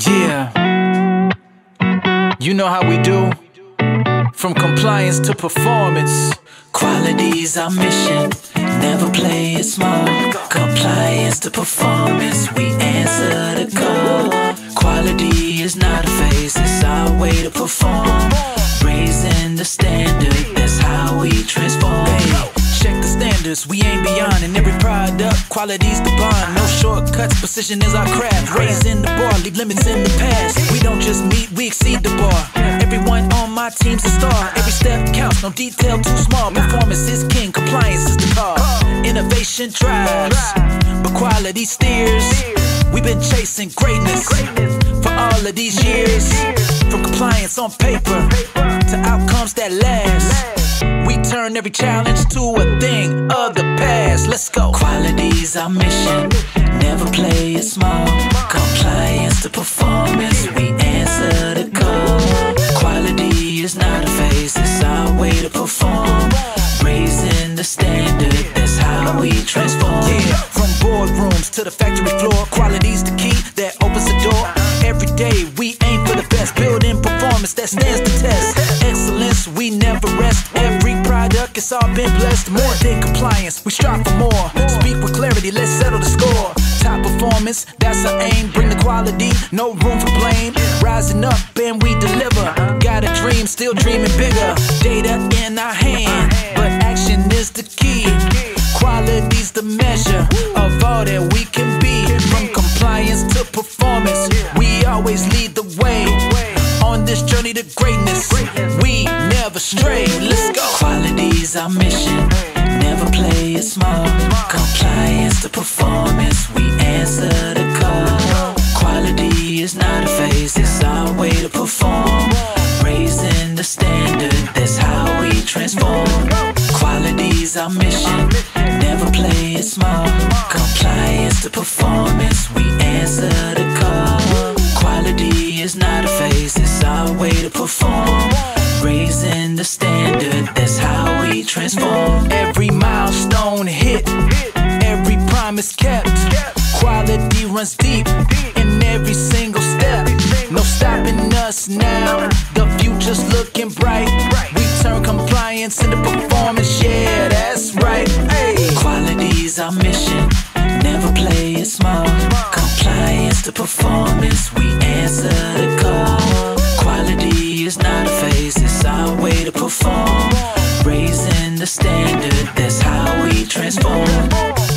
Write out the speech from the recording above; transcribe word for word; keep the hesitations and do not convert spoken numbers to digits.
Yeah, you know how we do. From compliance to performance, quality's our mission. Never play it small. Compliance to performance, we answer the call. Quality is not a phase, it's our way to perform. Raising the standard, that's how we transform. Check the standards, we ain't beyond. In every product, quality's the bond. No shortcuts, precision is our craft. Raising the bar, leave limits in the past. We don't just meet, we exceed the bar. Everyone on my team's a star. Every step counts, no detail too small. Performance is king, compliance is the car. Innovation drives, but quality steers. We've been chasing greatness for all of these years. From compliance on paper to outcomes that last, we turn every challenge to a thing of the past. Let's go. Quality's our mission. Never play it small. Compliance to performance, we answer the call. Quality is not a phase, it's our way to perform. Raising the standard, that's how we transform. Yeah, from boardrooms to the factory floor, quality's the key that opens the door. Every day we aim for the best, building performance that stands the test. Excellence, we never rest. Every product, it's all been blessed. More than compliance, we strive for more. Speak with clarity, let's settle the score. Top performance, that's our aim. Bring the quality, no room for blame. Rising up and we deliver. Got a dream, still dreaming bigger. Data in our hand, but action is the key. Quality's the measure of all that we can be. From compliance to performance, we always lead the way. On this journey to greatness, we never stray. Let's go. Quality's our mission. Never play it small. Compliance to performance, we answer the call. Quality is not a phase, it's our way to perform. Raising the standard, that's how we transform. Quality's our mission. Never play it small. Compliance to performance, we answer the call. Quality is not a phase, it's our way to perform. Raising the standard, that's how we transform. Every milestone hit, every promise kept. Quality runs deep in every single step. No stopping us now, the future's looking bright. We turn compliance into performance, yeah, that's right. Quality's our mission, never play it small. Compliance to performance, we answer the call. Quality is not a phase, it's our way to perform. Raising the standard, that's how we transform.